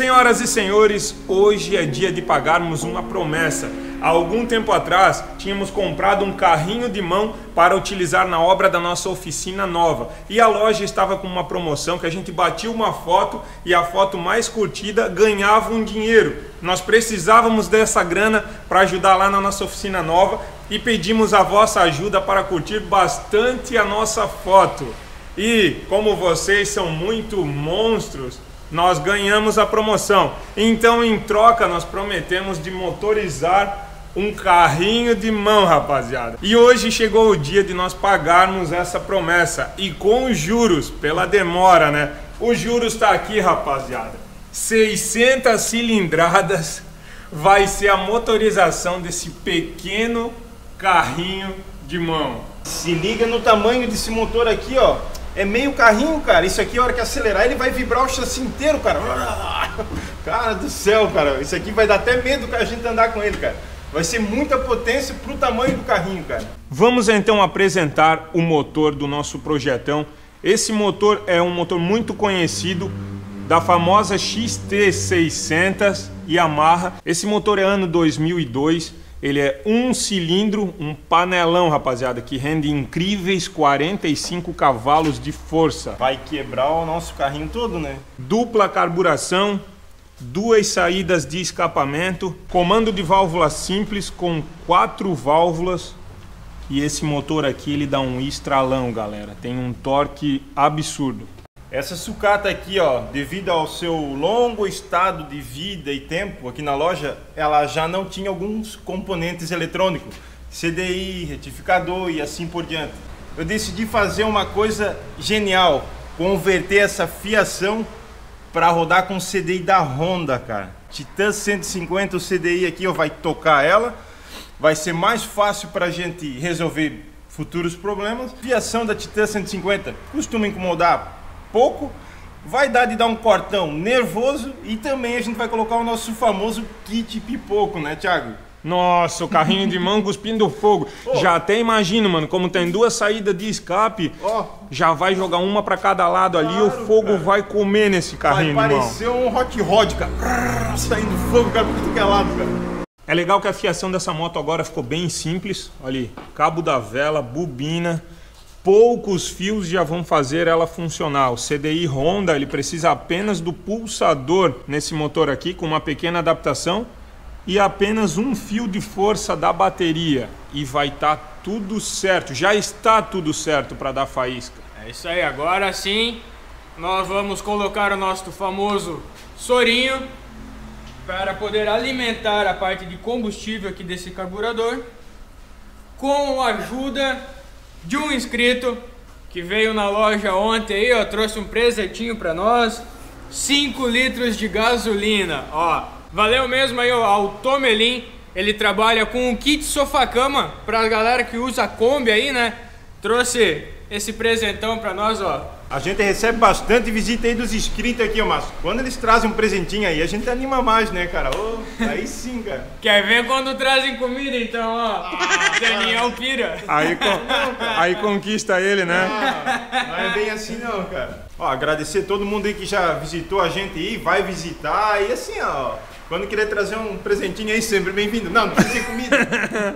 Senhoras e senhores, hoje é dia de pagarmos uma promessa. Há algum tempo atrás, tínhamos comprado um carrinho de mão para utilizar na obra da nossa oficina nova. E a loja estava com uma promoção que a gente batia uma foto e a foto mais curtida ganhava um dinheiro. Nós precisávamos dessa grana para ajudar lá na nossa oficina nova e pedimos a vossa ajuda para curtir bastante a nossa foto. E como vocês são muito monstros, nós ganhamos a promoção. Então, em troca, nós prometemos de motorizar um carrinho de mão, rapaziada. E hoje chegou o dia de nós pagarmos essa promessa. E com os juros, pela demora, né? Os juros tá aqui, rapaziada. 600 cilindradas vai ser a motorização desse pequeno carrinho de mão. Se liga no tamanho desse motor aqui, ó. É meio carrinho, cara. Isso aqui, a hora que acelerar, ele vai vibrar o chassi inteiro, cara. Cara do céu, cara. Isso aqui vai dar até medo que a gente andar com ele, cara. Vai ser muita potência pro tamanho do carrinho, cara. Vamos então apresentar o motor do nosso projetão. Esse motor é um motor muito conhecido da famosa XT600 Yamaha. Esse motor é ano 2002. Ele é um cilindro, um panelão, rapaziada, que rende incríveis 45 cavalos de força. Vai quebrar o nosso carrinho todo, né? Dupla carburação, duas saídas de escapamento, comando de válvula simples com 4 válvulas. E esse motor aqui, ele dá um estralão, galera. Tem um torque absurdo. Essa sucata aqui, ó, devido ao seu longo estado de vida e tempo aqui na loja, ela já não tinha alguns componentes eletrônicos, CDI, retificador e assim por diante. Eu decidi fazer uma coisa genial, converter essa fiação para rodar com CDI da Honda, cara. Titan 150, o CDI aqui, ó, vai tocar ela, vai ser mais fácil para a gente resolver futuros problemas. Fiação da Titan 150 costuma incomodar pouco, vai dar um cortão nervoso e também a gente vai colocar o nosso famoso kit pipoco, né, Thiago? Nossa, o carrinho de mão cuspindo fogo. Oh. Já até imagino, mano, como tem duas saídas de escape, oh, já vai jogar uma para cada lado, claro, ali, o fogo, cara, vai comer nesse carrinho de mão. Vai parecer um hot rod, cara, saindo fogo, cara, por tudo que é lado, cara. É legal que a fiação dessa moto agora ficou bem simples, olha ali, cabo da vela, bobina. Poucos fios já vão fazer ela funcionar. O CDI Honda, ele precisa apenas do pulsador nesse motor aqui, com uma pequena adaptação, e apenas um fio de força da bateria. E vai estar tudo certo, já está tudo certo para dar faísca. É isso aí, agora sim nós vamos colocar o nosso famoso sorinho para poder alimentar a parte de combustível aqui desse carburador, com a ajuda de um inscrito que veio na loja ontem aí, ó, trouxe um presentinho pra nós, 5 litros de gasolina, ó. Valeu mesmo aí, ó, ao Tomelin. Ele trabalha com um kit sofá-cama pra galera que usa Kombi aí, né? Trouxe esse presentão pra nós, ó. A gente recebe bastante visita aí dos inscritos aqui, ó, Márcio. Quando eles trazem um presentinho aí, a gente anima mais, né, cara? Oh, aí sim, cara. Quer ver quando trazem comida, então, ó. Daniel pira. Aí conquista ele, né? Não é bem assim, não, cara. Ó, agradecer todo mundo aí que já visitou a gente aí, vai visitar. E assim, ó, quando quiser trazer um presentinho aí, sempre bem-vindo. Não precisa ter comida.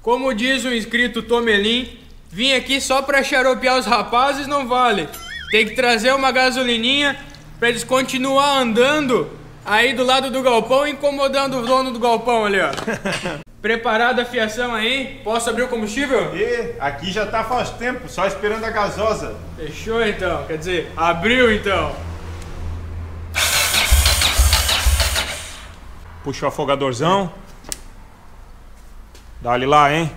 Como diz o inscrito Tomelin, vim aqui só pra xaropear os rapazes, não vale. Tem que trazer uma gasolininha pra eles continuar andando aí do lado do galpão, incomodando o dono do galpão ali, ó. Preparada a fiação aí? Posso abrir o combustível? E aqui já tá faz tempo, só esperando a gasosa. Fechou então, quer dizer, abriu então. Puxa o afogadorzão. Dá-lhe lá, hein?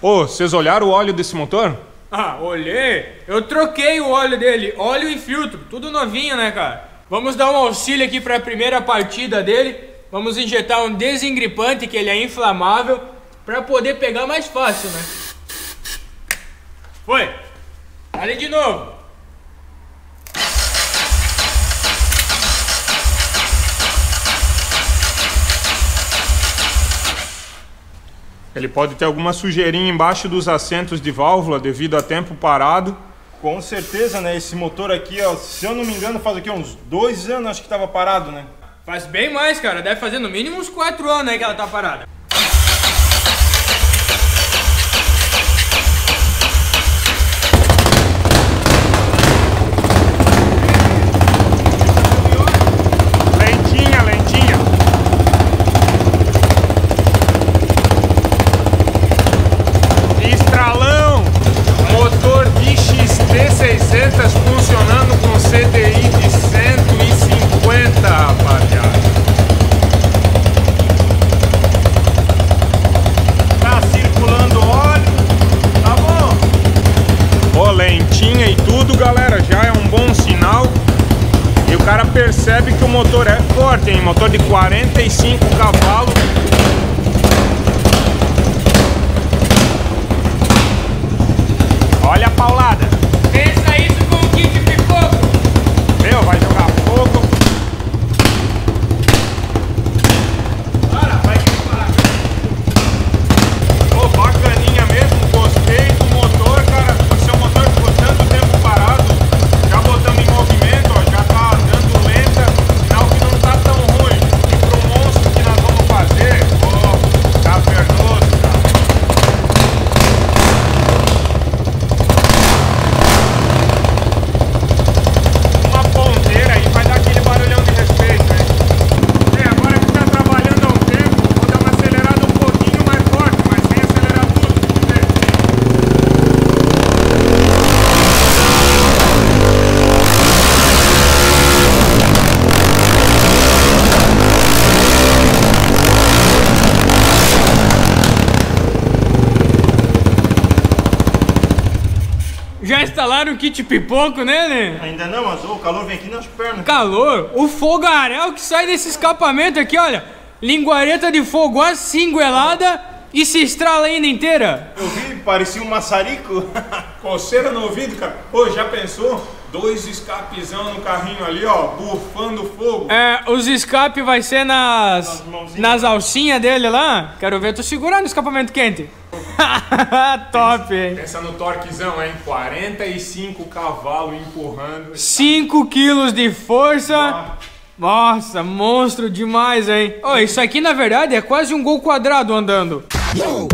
Ô, vocês olharam o óleo desse motor? Ah, olhei! Eu troquei o óleo dele, óleo e filtro, tudo novinho, né, cara? Vamos dar um auxílio aqui para a primeira partida dele. Vamos injetar um desengripante, que ele é inflamável, para poder pegar mais fácil, né? Foi! Ali de novo! Ele pode ter alguma sujeirinha embaixo dos assentos de válvula devido a tempo parado. Com certeza, né? Esse motor aqui, ó, se eu não me engano, faz aqui uns 2 anos acho que tava parado, né? Faz bem mais, cara. Deve fazer no mínimo uns 4 anos aí que ela tá parada. Funcionando com CDI de 150, rapaziada. Tá circulando óleo, tá bom? Ó, lentinha e tudo, galera, já é um bom sinal. E o cara percebe que o motor é forte, hein? Motor de 45 cavalos. Olha a paulada. Vai jogar fogo. Para, vai parar. Pô, bacaninha mesmo, gostei do motor, cara. Se o motor ficou tanto tempo parado, já botamos em movimento, ó, já tá dando lenta. Sinal que não tá tão ruim. E pro monstro que nós vamos fazer, ó, tá perdoso, o kit pipoco, né? Ainda não, mas o calor vem aqui nas pernas. Calor? O fogaréu que sai desse escapamento aqui, olha. Linguareta de fogo, a cinguelada e se estrala ainda inteira. Eu vi, parecia um maçarico. Coceira no ouvido, cara. Pô, já pensou? 2 escapezão no carrinho ali, ó, bufando fogo. É, os escapes vai ser nas alcinhas dele lá. Quero ver tu segurando o escapamento quente. Top, hein? Pensa no torquezão, hein? 45 cavalos empurrando. 5 quilos de força. Nossa, monstro demais, hein? Oh, isso aqui, na verdade, é quase um gol quadrado andando. Yo!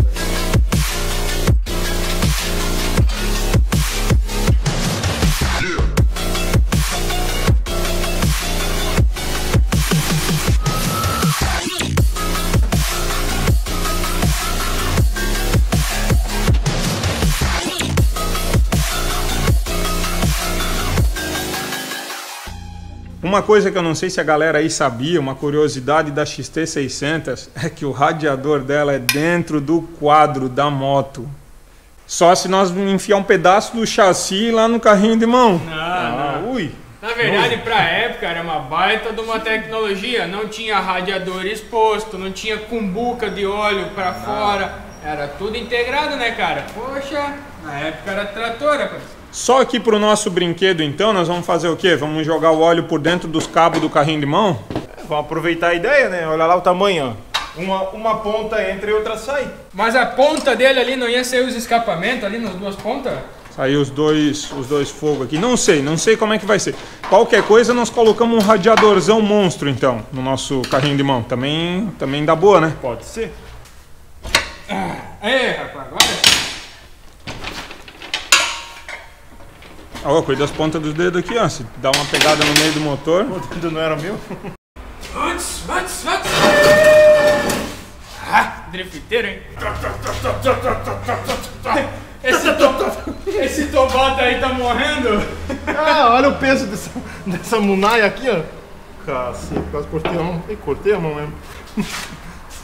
Uma coisa que eu não sei se a galera aí sabia, uma curiosidade da XT600, é que o radiador dela é dentro do quadro da moto. Só se nós enfiar um pedaço do chassi lá no carrinho de mão. Não. Ui. Na verdade, para a época, era uma baita de uma tecnologia. Não tinha radiador exposto, não tinha cumbuca de óleo para fora. Era tudo integrado, né, cara? Poxa, na época era trator, rapaz. Só aqui pro nosso brinquedo, então, nós vamos fazer o quê? Vamos jogar o óleo por dentro dos cabos do carrinho de mão? É, vamos aproveitar a ideia, né? Olha lá o tamanho, ó. Uma ponta entra e outra sai. Mas a ponta dele ali não ia sair os escapamentos ali nas duas pontas? Saiu os dois fogos aqui. Não sei como é que vai ser. Qualquer coisa, nós colocamos um radiadorzão monstro, então, no nosso carrinho de mão. Também dá boa, né? Pode ser. Aí, rapaz, agora... Ó, cuida das pontas dos dedos aqui, ó. Se dá uma pegada no meio do motor. O dedo não era meu? Ah, drifteiro, hein? Esse tobato aí tá morrendo? Ah, olha o peso dessa munaia aqui, ó. Cacete, quase cortei a mão. Ei, cortei a mão mesmo.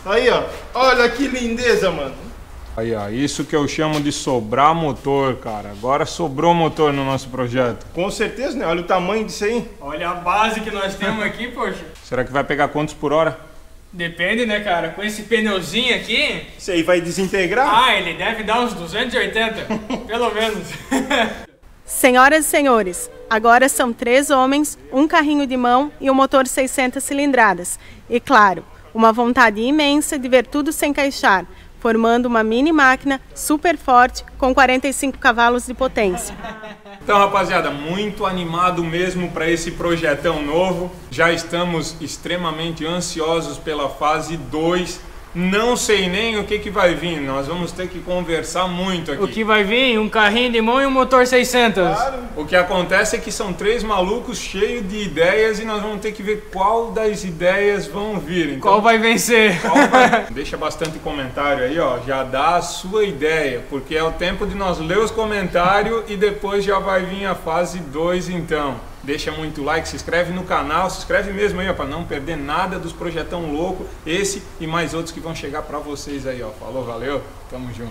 Aí, ó. Olha que lindeza, mano. Aí, ó, isso que eu chamo de sobrar motor, cara. Agora sobrou motor no nosso projeto. Com certeza, né? Olha o tamanho disso aí. Olha a base que nós temos aqui, poxa. Será que vai pegar quantos por hora? Depende, né, cara? Com esse pneuzinho aqui... Isso aí vai desintegrar? Ah, ele deve dar uns 280, pelo menos. Senhoras e senhores, agora são 3 homens, um carrinho de mão e um motor 600 cilindradas. E claro, uma vontade imensa de ver tudo se encaixar. formando uma mini máquina super forte com 45 cavalos de potência. Então, rapaziada, muito animado mesmo para esse projetão novo. Já estamos extremamente ansiosos pela fase 2. Não sei nem o que vai vir, nós vamos ter que conversar muito aqui. O que vai vir? Um carrinho de mão e um motor 600. Claro. O que acontece é que são três malucos cheios de ideias e nós vamos ter que ver qual das ideias vão vir. Então, qual vai vencer? Deixa bastante comentário aí, ó. Já dá a sua ideia, porque é o tempo de nós ler os comentários e depois já vai vir a fase 2 então. Deixa muito like, se inscreve no canal, se inscreve mesmo aí, ó, pra não perder nada dos projetão louco, esse e mais outros que vão chegar pra vocês aí, ó. Falou, valeu, tamo junto.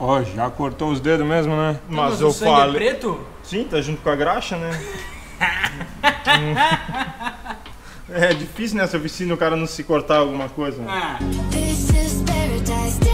Ó, já cortou os dedos mesmo, né? Mas eu falei... É preto? Sim, tá junto com a graxa, né? É difícil nessa oficina o cara não se cortar alguma coisa. Né? Ah.